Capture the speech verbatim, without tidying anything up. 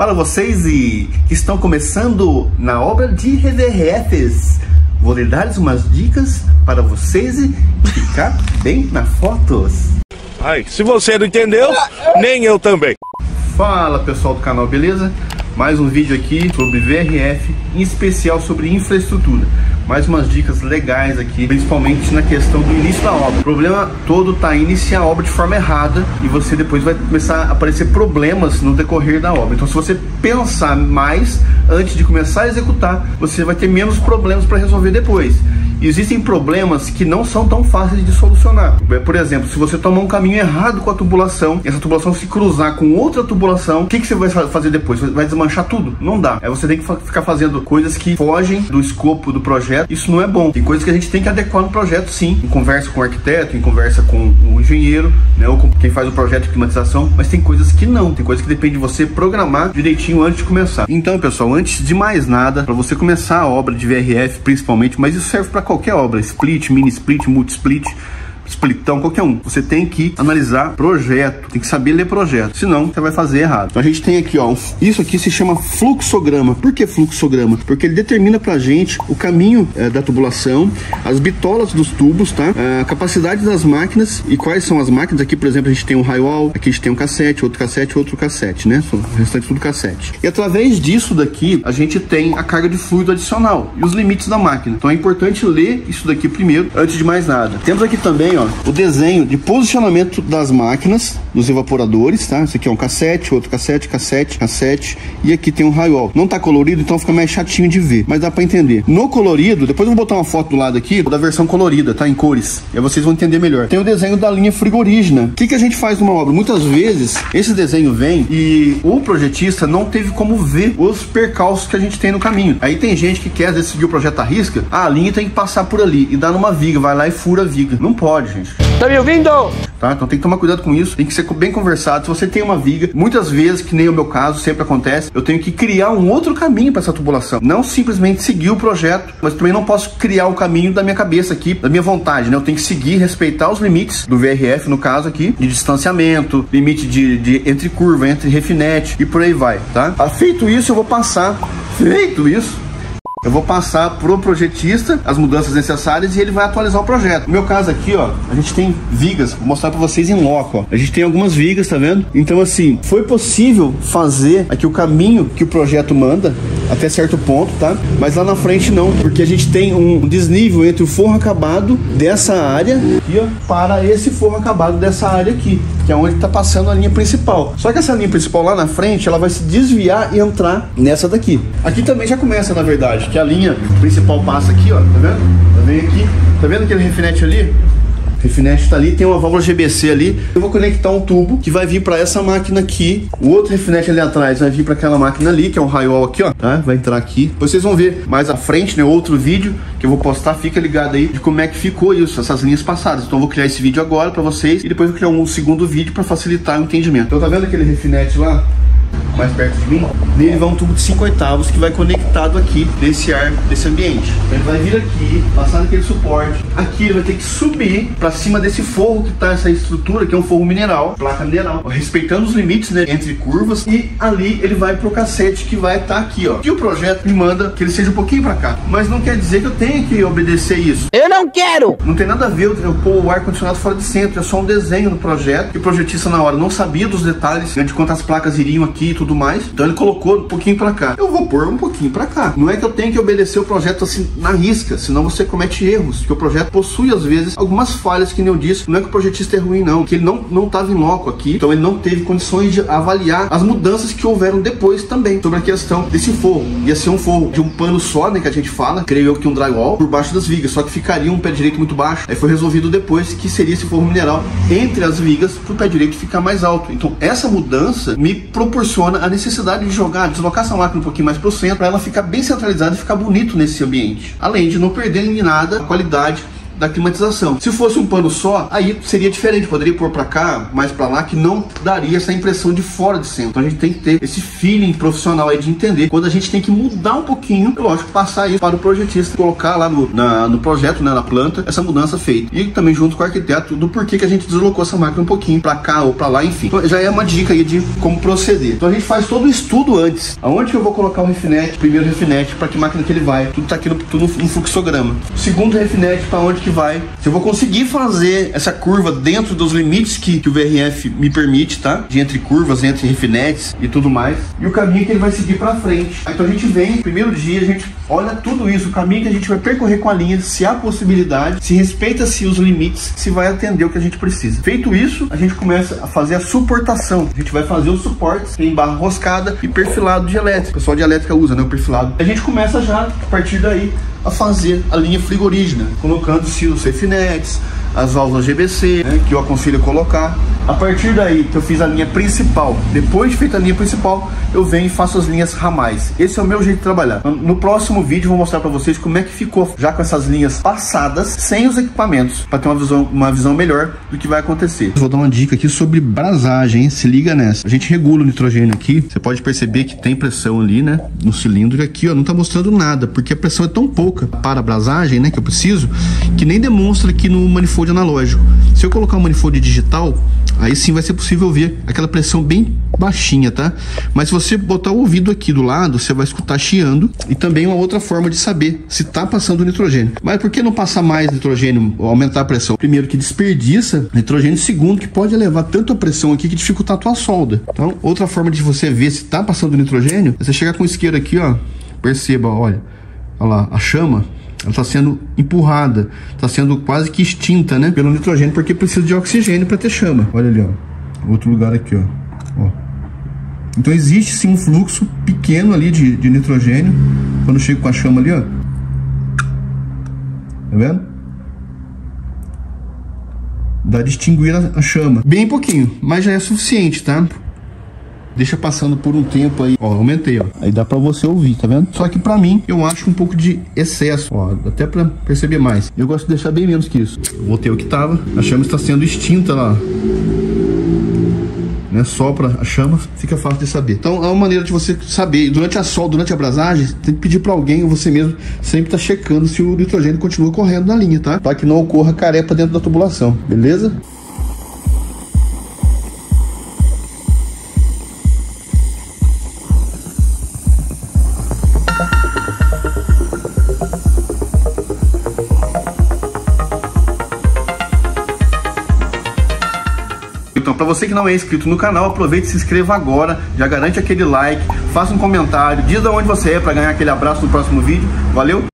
Para vocês e que estão começando na obra de V R Fs, vou lhe dar umas dicas para vocês e ficar bem na fotos. Ai, se você não entendeu, nem eu também. Fala pessoal do canal, beleza? Mais um vídeo aqui sobre V R F, em especial sobre infraestrutura. Mais umas dicas legais aqui, principalmente na questão do início da obra. O problema todo tá iniciar a obra de forma errada e você depois vai começar a aparecer problemas no decorrer da obra. Então se você pensar mais antes de começar a executar, você vai ter menos problemas para resolver depois. Existem problemas que não são tão fáceis de solucionar. Por exemplo, se você tomar um caminho errado com a tubulação, essa tubulação se cruzar com outra tubulação, o que, que você vai fazer depois? Vai desmanchar tudo? Não dá. Aí você tem que ficar fazendo coisas que fogem do escopo do projeto. Isso não é bom. Tem coisas que a gente tem que adequar no projeto, sim. Em conversa com o arquiteto, em conversa com o engenheiro, né, ou com quem faz o projeto de climatização. Mas tem coisas que não. Tem coisas que depende de você programar direitinho antes de começar. Então, pessoal, antes de mais nada, para você começar a obra de V R F principalmente, mas isso serve para qualquer obra, split, mini split, multi split, Splitão, qualquer um. Você tem que analisar projeto, tem que saber ler projeto, senão você vai fazer errado. Então a gente tem aqui, ó, isso aqui se chama fluxograma. Por que fluxograma? Porque ele determina pra gente o caminho é, da tubulação, as bitolas dos tubos, tá? A capacidade das máquinas e quais são as máquinas. Aqui, por exemplo, a gente tem um high wall, aqui a gente tem um cassete, outro cassete, outro cassete, né? O restante tudo cassete. E através disso daqui, a gente tem a carga de fluido adicional e os limites da máquina. Então é importante ler isso daqui primeiro, antes de mais nada. Temos aqui também, ó, o desenho de posicionamento das máquinas, dos evaporadores, tá? Esse aqui é um cassete, outro cassete, cassete, cassete. E aqui tem um high wall. Não tá colorido, então fica mais chatinho de ver, mas dá pra entender. No colorido, depois eu vou botar uma foto do lado aqui da versão colorida, tá? Em cores. E aí vocês vão entender melhor. Tem o desenho da linha frigorígena. O que, que a gente faz numa obra? Muitas vezes, esse desenho vem e o projetista não teve como ver os percalços que a gente tem no caminho. Aí tem gente que quer, às vezes, seguir o projeto à risca. Ah, a linha tem que passar por ali e dá numa viga, vai lá e fura a viga. Não pode, gente. Tá me ouvindo? Tá? Então tem que tomar cuidado com isso, tem que ser bem conversado. Se você tem uma viga, muitas vezes, que nem o meu caso, sempre acontece, eu tenho que criar um outro caminho para essa tubulação. Não simplesmente seguir o projeto, mas também não posso criar o caminho da minha cabeça aqui, da minha vontade, né? Eu tenho que seguir, respeitar os limites do V R F, no caso aqui, de distanciamento, limite de, de entre curva, entre refinete e por aí vai, tá? Feito isso, eu vou passar, feito isso... eu vou passar pro projetista as mudanças necessárias e ele vai atualizar o projeto. No meu caso aqui, ó, a gente tem vigas, vou mostrar para vocês em loco, ó. A gente tem algumas vigas, tá vendo? Então assim, foi possível fazer aqui o caminho que o projeto manda até certo ponto, tá? Mas lá na frente não, porque a gente tem um desnível entre o forro acabado dessa área aqui, ó, para esse forro acabado dessa área aqui, que é onde tá passando a linha principal. Só que essa linha principal lá na frente, ela vai se desviar e entrar nessa daqui. Aqui também já começa, na verdade, que a linha principal passa aqui, ó, tá vendo? Ela vem aqui, tá vendo aquele refinete ali? O refinete tá ali, tem uma válvula G B C ali. Eu vou conectar um tubo que vai vir para essa máquina aqui. O outro refinete ali atrás vai vir para aquela máquina ali, que é um high wall aqui, ó, tá? Vai entrar aqui. Vocês vão ver mais à frente, né, outro vídeo que eu vou postar, fica ligado aí de como é que ficou isso, essas linhas passadas. Então eu vou criar esse vídeo agora para vocês e depois eu vou criar um segundo vídeo para facilitar o entendimento. Então tá vendo aquele refinete lá? Mais perto de mim, nele vai um tubo de cinco oitavos que vai conectado aqui nesse ar, desse ambiente. Ele vai vir aqui, passar naquele suporte. Aqui ele vai ter que subir para cima desse forro que tá essa estrutura, que é um forro mineral, placa mineral, respeitando os limites, né, entre curvas. E ali ele vai pro cassete que vai estar tá aqui, ó. E o projeto me manda que ele seja um pouquinho para cá, mas não quer dizer que eu tenha que obedecer isso. Eu não quero! Não tem nada a ver eu pôr o ar-condicionado fora de centro, é só um desenho do projeto. E o projetista na hora não sabia dos detalhes, né, de quantas placas iriam aqui e tudo mais, então ele colocou um pouquinho pra cá. Eu vou pôr um pouquinho pra cá. Não é que eu tenho que obedecer o projeto assim na risca, senão você comete erros, porque o projeto possui às vezes algumas falhas, que nem eu disse. Não é que o projetista é ruim não, que ele não, não tava em loco aqui, então ele não teve condições de avaliar as mudanças que houveram depois também, sobre a questão desse forro. Ia ser um forro de um pano só, né, que a gente fala, creio eu que um drywall, por baixo das vigas, só que ficaria um pé direito muito baixo. Aí foi resolvido depois que seria esse forro mineral entre as vigas, pro pé direito ficar mais alto. Então essa mudança me proporciona a necessidade de jogar, deslocar essa máquina um pouquinho mais pro centro, para ela ficar bem centralizada e ficar bonito nesse ambiente, além de não perder em nada a qualidade da climatização. Se fosse um pano só, aí seria diferente, poderia pôr para cá, mais para lá, que não daria essa impressão de fora de centro. Então a gente tem que ter esse feeling profissional aí de entender quando a gente tem que mudar um pouquinho, lógico, passar isso para o projetista, colocar lá no, na, no projeto, né, na planta, essa mudança feita. E também junto com o arquiteto do porquê que a gente deslocou essa máquina um pouquinho para cá ou para lá, enfim. Então, já é uma dica aí de como proceder. Então a gente faz todo o estudo antes. Aonde que eu vou colocar o refinete, primeiro refinete, para que máquina que ele vai, tudo tá aqui no, tudo no fluxograma. Segundo refinete, para onde que vai. Se eu vou conseguir fazer essa curva dentro dos limites que, que o V R F me permite, tá? De entre curvas, entre refinetes e tudo mais. E o caminho que ele vai seguir para frente. Então a gente vem, primeiro dia, a gente olha tudo isso, o caminho que a gente vai percorrer com a linha, se há possibilidade, se respeita-se os limites, se vai atender o que a gente precisa. Feito isso, a gente começa a fazer a suportação. A gente vai fazer os suportes em barra roscada e perfilado de elétrica. O pessoal de elétrica usa, né? O perfilado. A gente começa já, a partir daí, a fazer a linha frigorígena, colocando os Cilos C F N E Ts, as válvulas G B C, né, que eu aconselho a colocar. A partir daí que eu fiz a linha principal, depois de feita a linha principal, eu venho e faço as linhas ramais. Esse é o meu jeito de trabalhar. No próximo vídeo eu vou mostrar para vocês como é que ficou já com essas linhas passadas, sem os equipamentos, para ter uma visão, uma visão melhor do que vai acontecer. Vou dar uma dica aqui sobre brasagem, hein? Se liga nessa. A gente regula o nitrogênio aqui, você pode perceber que tem pressão ali, né, no cilindro, e aqui, ó, não tá mostrando nada, porque a pressão é tão pouca para a brasagem, né, que eu preciso, que nem demonstra aqui no manifold analógico. Se eu colocar um manifold digital, aí sim vai ser possível ver aquela pressão bem baixinha, tá? Mas se você botar o ouvido aqui do lado, você vai escutar chiando. E também uma outra forma de saber se tá passando nitrogênio. Mas por que não passar mais nitrogênio, aumentar a pressão? Primeiro que desperdiça nitrogênio, segundo que pode elevar tanto a pressão aqui que dificultar a tua solda. Então outra forma de você ver se tá passando nitrogênio, é você chegar com o isqueiro aqui, ó. Perceba, olha, olha lá, a chama, ela está sendo empurrada, está sendo quase que extinta, né, pelo nitrogênio, porque precisa de oxigênio para ter chama. Olha ali, ó, outro lugar aqui, ó. Ó. Então existe sim um fluxo pequeno ali de, de nitrogênio. Quando eu chego com a chama ali, ó, tá vendo? Dá distinguir a, a chama, bem pouquinho, mas já é suficiente, tá? Deixa passando por um tempo aí, ó, aumentei, ó, aí dá pra você ouvir, tá vendo? Só que pra mim, eu acho um pouco de excesso, ó, até pra perceber mais. Eu gosto de deixar bem menos que isso. Eu voltei o que tava, a chama está sendo extinta lá, né, sopra a chama, fica fácil de saber. Então é uma maneira de você saber, durante a solda, durante a brasagem, tem que pedir para alguém, ou você mesmo, sempre tá checando se o nitrogênio continua correndo na linha, tá? Para que não ocorra carepa dentro da tubulação, beleza? Para você que não é inscrito no canal, aproveite e se inscreva agora, já garante aquele like, faça um comentário, diz de onde você é para ganhar aquele abraço no próximo vídeo. Valeu!